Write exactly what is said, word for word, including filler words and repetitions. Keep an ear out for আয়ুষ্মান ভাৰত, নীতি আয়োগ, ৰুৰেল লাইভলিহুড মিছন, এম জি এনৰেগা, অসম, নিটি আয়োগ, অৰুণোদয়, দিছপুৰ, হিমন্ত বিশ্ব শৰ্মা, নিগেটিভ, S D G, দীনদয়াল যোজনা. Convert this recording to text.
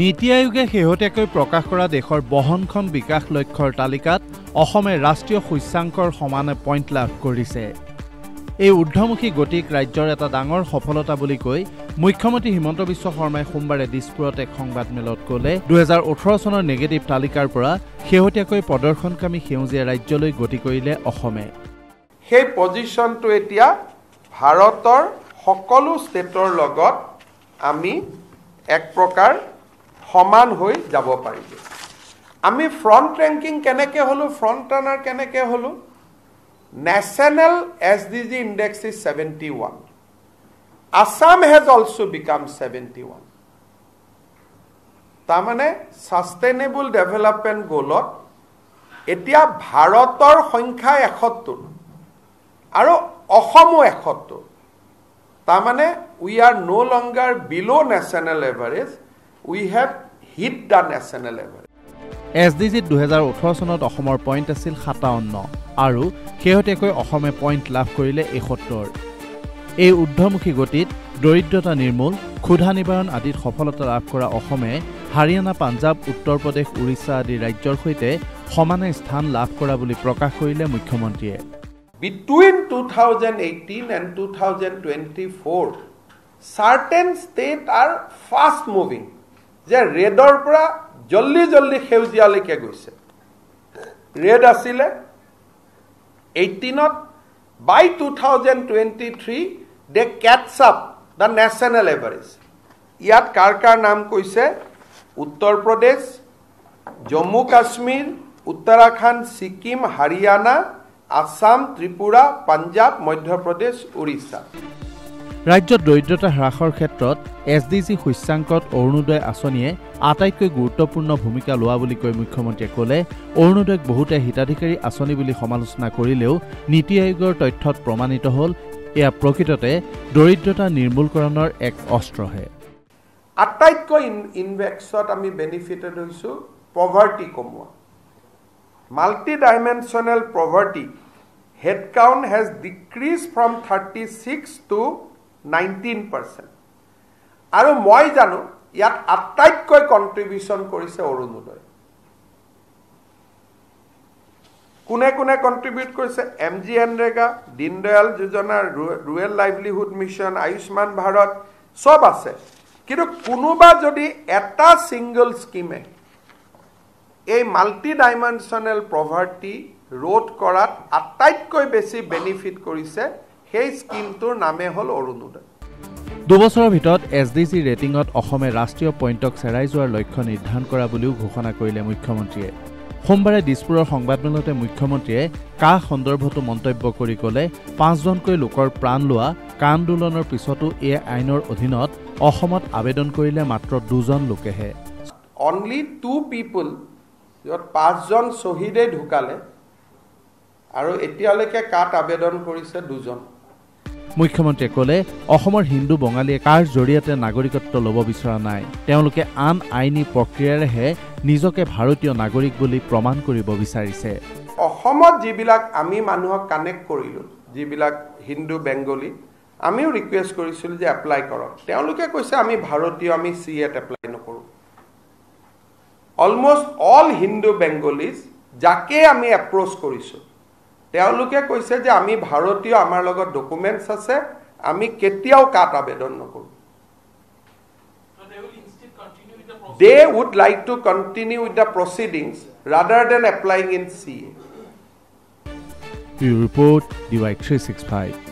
নীতি আয়োগে শেহতীয়াকৈ প্ৰকাশ কৰা দেশৰ বহনক্ষম বিকাশ লক্ষ্যৰ তালিকাত অসমে ৰাষ্ট্ৰীয় সূচ্যাংকৰ সমানে পইণ্ট লাভ কৰিছে। এই উৰ্ধমুখী গতিক ৰাজ্যৰ এটা ডাঙৰ সফলতা বুলি কৈ মুখ্যমন্ত্ৰী হিমন্ত বিশ্ব শৰ্মাই সোমবাৰে দিছপুৰত এক সংবাদমেলত ক'লে, দুহেজাৰ ওঠৰ চনৰ নেগেটিভ তালিকাৰ পৰা শেহতীয়াকৈ প্ৰদৰ্শনকামী সেউজীয়া ৰাজ্যলৈ গতি কৰিলে অসমে। সেই পজিশ্যনটো এতিয়া ভাৰতৰ সকলো ষ্টেটৰ লগত আমি এক প্ৰকাৰ সমান হৈ যাব পাৰিছে। আমি ফ্ৰণ্ট ৰেংকিং কেনেকৈ হ'লোঁ, ফ্ৰণ্ট ৰানাৰ কেনেকৈ হ'লোঁ? National S D G index is seventy-one. Assam has also become seventy-one. তামানে sustainable development goalত এতিয়া ভাৰতৰ সংখ্যা এসত্তৰ আৰু অসমো এসত্তৰ। তামানে we are no longer below national average. We have hit the national level. S D G দুহেজাৰ ওঠৰ চনত অসমৰ পইণ্ট আছিল সাতাৱন্ন আৰু শেহতীয়াকৈ অসমে পইণ্ট লাভ কৰিলে এসত্তৰ। এই উৰ্ধমুখী গতিত দৰিদ্ৰতা নিৰ্মূল, ক্ষুধা নিবাৰণ আদিত সফলতা লাভ কৰা অসমে হাৰিয়ানা, পাঞ্জাৱ, উত্তৰ প্ৰদেশ, উৰিষ্যা আদি ৰাজ্যৰ সৈতে সমানে স্থান লাভ কৰা বুলি প্ৰকাশ কৰিলে মুখ্যমন্ত্ৰীয়ে। Between two thousand eighteen and two thousand twenty-four, certain states are fast moving. যে ৰেডৰ পৰা জল্দি জল্দি সেউজীয়ালৈকে গৈছে। ৰেড আছিলে এইটিনত, by two thousand twenty three they cache up the national average. ইয়াত কাৰ কাৰ নাম কৈছে? উত্তৰ প্ৰদেশ, জম্মু কাশ্মীৰ, উত্তৰাখণ্ড, ছিকিম, হাৰিয়ানা, আছাম, ত্ৰিপুৰা, পাঞ্জাৱ, মধ্যপ্ৰদেশ, উৰিষ্যা। ৰাজ্যত দৰিদ্ৰতা হ্ৰাসৰ ক্ষেত্ৰত এছ ডি জি সূচ্যাংকত অৰুণোদয় আঁচনিয়ে আটাইতকৈ গুৰুত্বপূৰ্ণ ভূমিকা লোৱা বুলি কৈ মুখ্যমন্ত্ৰীয়ে ক'লে, অৰুণোদয়ক বহুতে হিতাধিকাৰী আঁচনি বুলি সমালোচনা কৰিলেও নীতি আয়োগৰ তথ্যত প্ৰমাণিত হ'ল এয়া প্ৰকৃততে দৰিদ্ৰতা নিৰ্মূলকৰণৰ এক অস্ত্ৰহে। আটাইতকৈ ইনভেক্সত আমি বেনিফিটেড হৈছোঁ পভাৰ্টি কমোৱা। Multi dimensional poverty head count has decrease from thirty six to nineteen percent. আৰু মই জানো ইয়াত আটাইতকৈ কণ্ট্ৰিবিউশ্যন কৰিছে অৰুণোদয়। কোনে কোনে কণ্ট্ৰিবিউট কৰিছে? এম জি এনৰেগা, দীনদয়াল যোজনা, ৰুৰেল লাইভলিহুড মিছন, আয়ুষ্মান ভাৰত চব আছে। কিন্তু কোনোবা যদি এটা ছিংগল স্কিমে এই মাল্টি ডাইমেনশ্যনেল পভাৰ্টি ৰোধ কৰাত আটাইতকৈ বেছি বেনিফিট কৰিছে সেই স্কিমটোৰ নামে হ'ল অৰুণোদয়। দুবছৰৰ ভিতৰত এছ ডি জি ৰেটিঙত অসমে ৰাষ্ট্ৰীয় পইণ্টক চেৰাই যোৱাৰ লক্ষ্য নিৰ্ধাৰণ কৰা বুলিও ঘোষণা কৰিলে মুখ্যমন্ত্ৰীয়ে। সোমবাৰে দিছপুৰৰ সংবাদমেলতে মুখ্যমন্ত্ৰীয়ে কাহ সন্দৰ্ভতো মন্তব্য কৰি ক'লে, পাঁচজনকৈ লোকৰ প্ৰাণ লোৱা কাহ আন্দোলনৰ পিছতো এই আইনৰ অধীনত অসমত আবেদন কৰিলে মাত্ৰ দুজন লোকেহে। অনলি টু পিপুল, য'ত পাঁচজন শ্বহীদেই ঢুকালে আৰু এতিয়ালৈকে কাত আবেদন কৰিছে দুজন। মুখ্যমন্ত্ৰীয়ে ক'লে, অসমৰ হিন্দু বঙালীয়ে কাৰ জৰিয়তে নাগৰিকত্ব ল'ব বিচৰা নাই, তেওঁলোকে আন আইনী প্ৰক্ৰিয়াৰেহে নিজকে ভাৰতীয় নাগৰিক বুলি প্ৰমাণ কৰিব বিচাৰিছে। অসমত যিবিলাক আমি মানুহক কানেক্ট কৰিলোঁ, যিবিলাক হিন্দু বেংগলী, আমিও ৰিকুৱেষ্ট কৰিছিলোঁ যে এপ্লাই কৰক। তেওঁলোকে কৈছে আমি ভাৰতীয়, আমি চি এত এপ্লাই নকৰোঁ। অলম'ষ্ট অল হিন্দু বেংগলীজ যাকে আমি এপ্ৰ'চ কৰিছোঁ তেওঁলোকে কৈছে যে আমি ভাৰতীয়, আমাৰ লগত ডকুমেণ্টছ আছে, আমি কেতিয়াও কাট আবেদন নকৰোঁ। They would like to continue with the proceedings rather than applying in C A. Report D Y three six five.